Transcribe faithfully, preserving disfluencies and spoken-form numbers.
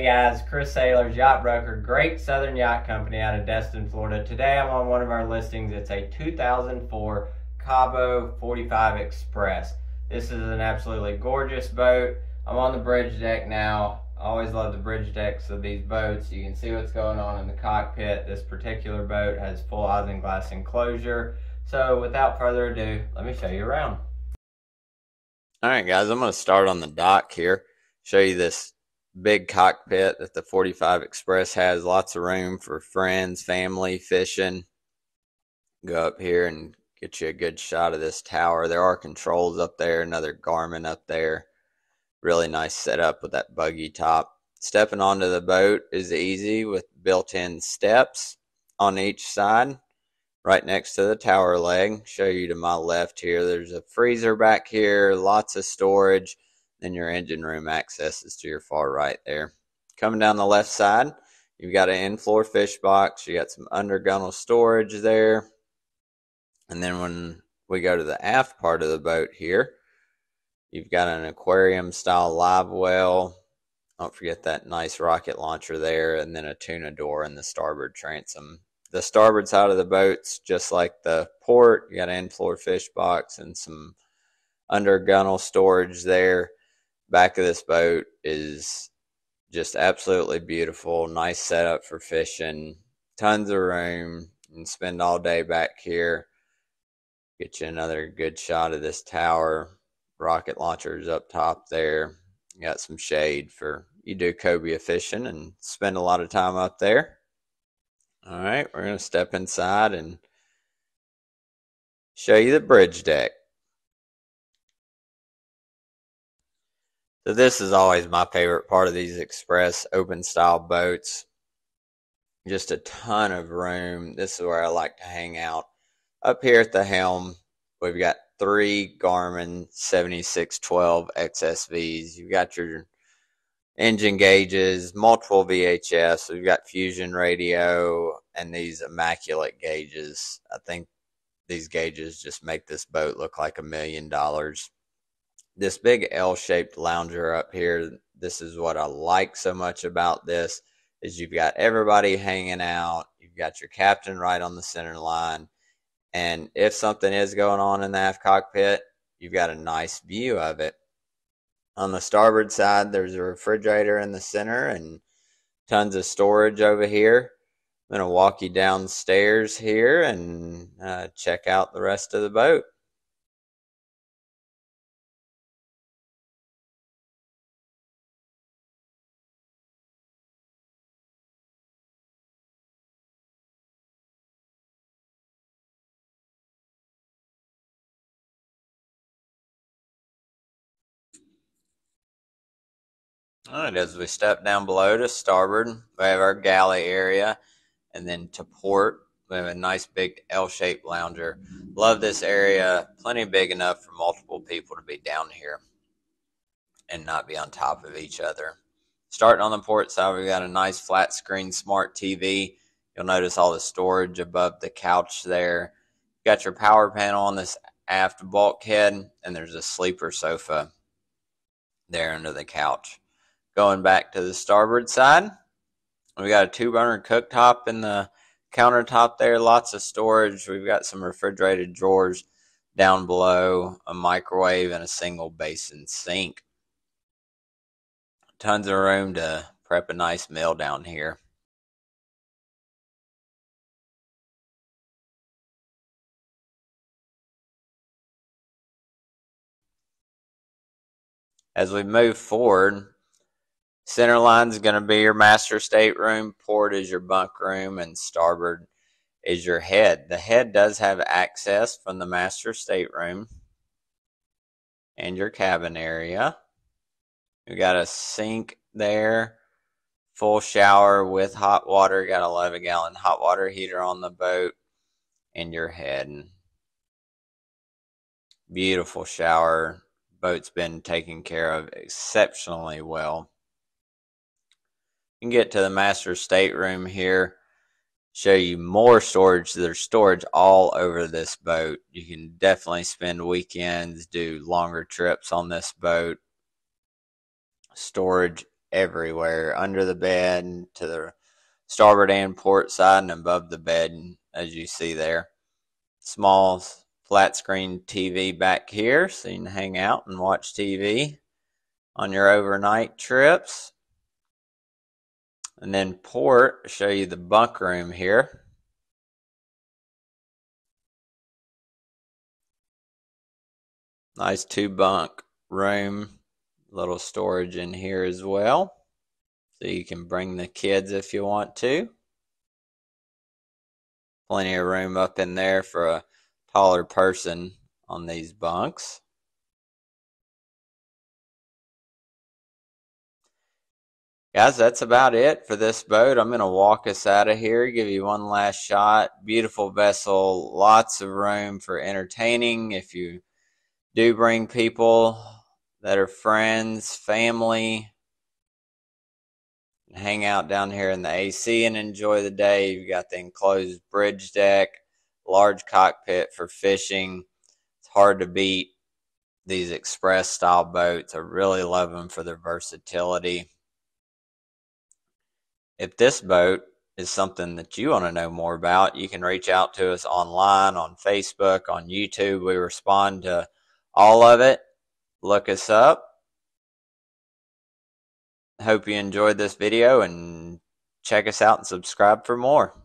Hey guys, Chris Sailors, yacht broker, Great Southern Yacht Company out of Destin, Florida. Today I'm on one of our listings. It's a two thousand four Cabo forty-five Express. This is an absolutely gorgeous boat. I'm on the bridge deck now. I always love the bridge decks of these boats. You can see what's going on in the cockpit. This particular boat has full Isenglass enclosure. So without further ado, let me show you around. All right guys, I'm going to start on the dock here, show you this big cockpit that the forty-five Express has. Lots of room for friends, family, fishing. Go up here and get you a good shot of this tower. There are controls up there, another Garmin up there. Really nice setup with that buggy top. Stepping onto the boat is easy with built-in steps on each side. Right next to the tower leg, show you to my left here, there's a freezer back here, lots of storage. Then your engine room access is to your far right there. Coming down the left side, you've got an in-floor fish box. You got some under gunnel storage there. And then when we go to the aft part of the boat here, you've got an aquarium style live well. Don't forget that nice rocket launcher there, and then a tuna door in the starboard transom. The starboard side of the boat's just like the port. You got an in-floor fish box and some under gunnel storage there. Back of this boat is just absolutely beautiful. Nice setup for fishing. Tons of room. You can spend all day back here. Get you another good shot of this tower. Rocket launchers up top there. You got some shade for you do cobia fishing and spend a lot of time up there. All right, we're going to step inside and show you the bridge deck. So this is always my favorite part of these Express open style boats. Just a ton of room. This is where I like to hang out. Up here at the helm, we've got three Garmin seventy-six twelve X S Vs. You've got your engine gauges, multiple V H Fs. We've got Fusion radio and these immaculate gauges. I think these gauges just make this boat look like a million dollars. This big L-shaped lounger up here, this is what I like so much about this, is you've got everybody hanging out. You've got your captain right on the center line. And if something is going on in the aft cockpit, you've got a nice view of it. On the starboard side, there's a refrigerator in the center and tons of storage over here. I'm going to walk you downstairs here and uh, check out the rest of the boat. All right, as we step down below to starboard, we have our galley area, and then to port, we have a nice big L-shaped lounger. Love this area, plenty big enough for multiple people to be down here and not be on top of each other. Starting on the port side, we've got a nice flat screen smart T V. You'll notice all the storage above the couch there. You've got your power panel on this aft bulkhead, and there's a sleeper sofa there under the couch. Going back to the starboard side, we got a two burner cooktop in the countertop there. Lots of storage. We've got some refrigerated drawers down below, a microwave, and a single basin sink. Tons of room to prep a nice meal down here. As we move forward, center line is going to be your master stateroom, port is your bunk room, and starboard is your head. The head does have access from the master stateroom and your cabin area. You've got a sink there, full shower with hot water. Got an eleven gallon hot water heater on the boat, and your head. Beautiful shower. Boat's been taken care of exceptionally well. You can get to the master stateroom here, show you more storage. There's storage all over this boat. You can definitely spend weekends, do longer trips on this boat. Storage everywhere, under the bed, to the starboard and port side, and above the bed, as you see there. Small flat screen T V back here, so you can hang out and watch T V on your overnight trips. And then port, show you the bunk room here. Nice two bunk room, little storage in here as well. So you can bring the kids if you want to. Plenty of room up in there for a taller person on these bunks. Guys, that's about it for this boat. I'm going to walk us out of here, give you one last shot. Beautiful vessel, lots of room for entertaining. If you do bring people that are friends, family, hang out down here in the A C and enjoy the day. You've got the enclosed bridge deck, large cockpit for fishing. It's hard to beat these Express style boats. I really love them for their versatility. If this boat is something that you want to know more about, you can reach out to us online, on Facebook, on YouTube. We respond to all of it. Look us up. Hope you enjoyed this video, and check us out and subscribe for more.